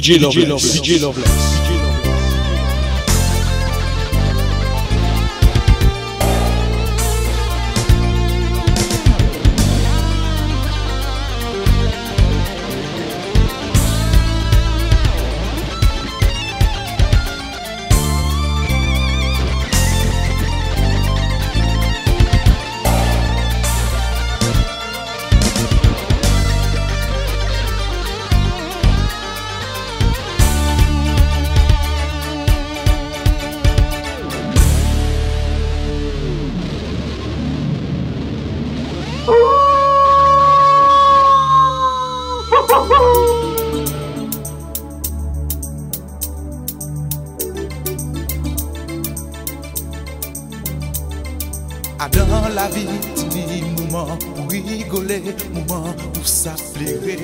DJ Lovelace. DJ Lovelace. Dans la vie, ni moment pour rigoler, moment pour s'affleurer.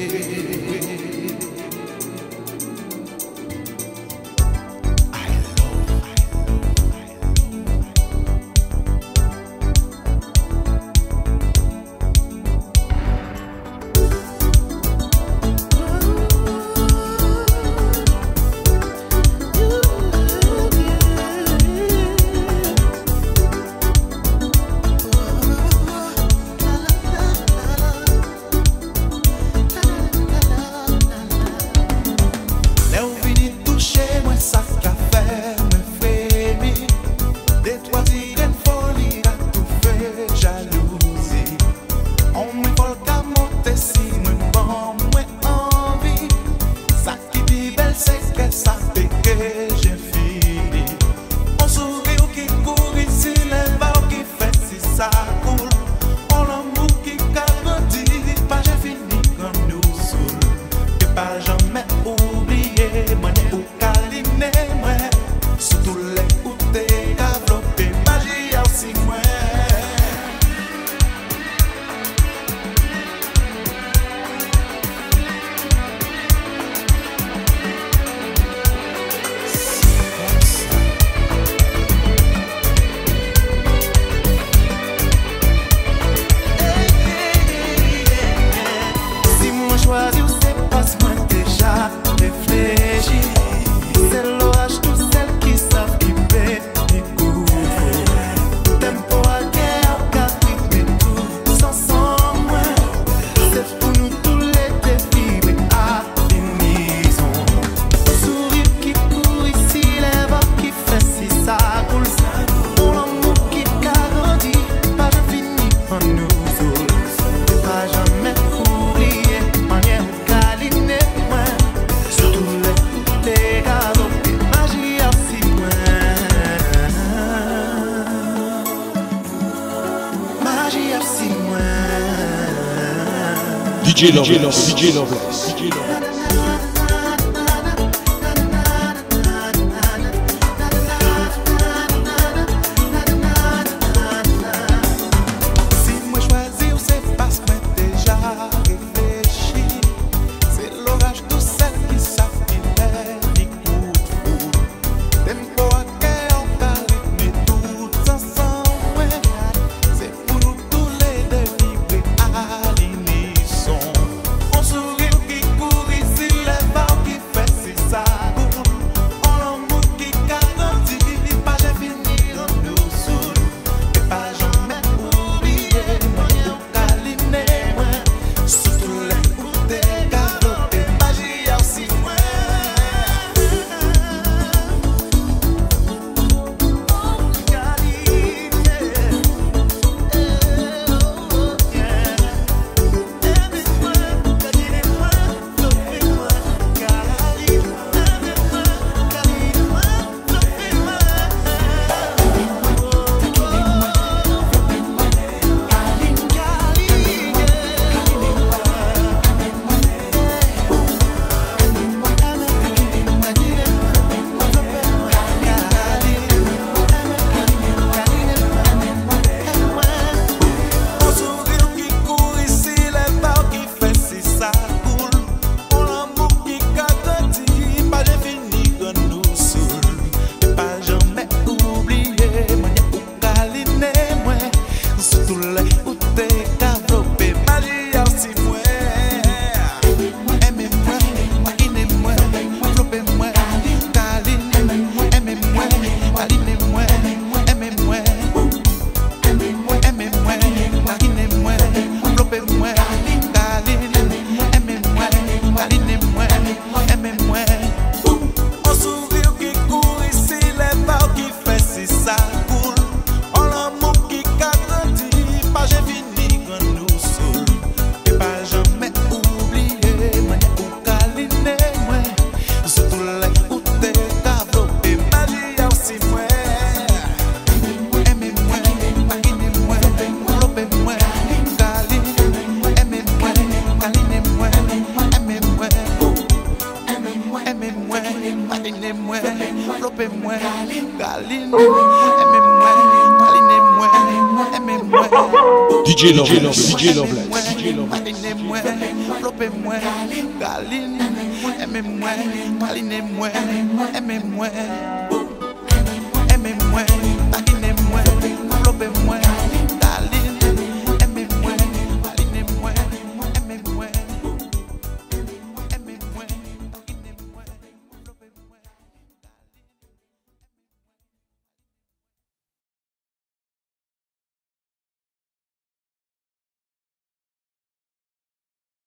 DJ Lovelace. See you. aimez-moi, Kalin', aimez-moi, aimez-moi, DJ Lovelace, DJ Lovelace, DJ Lovelace, aimez-moi, Kalin', aimez-moi,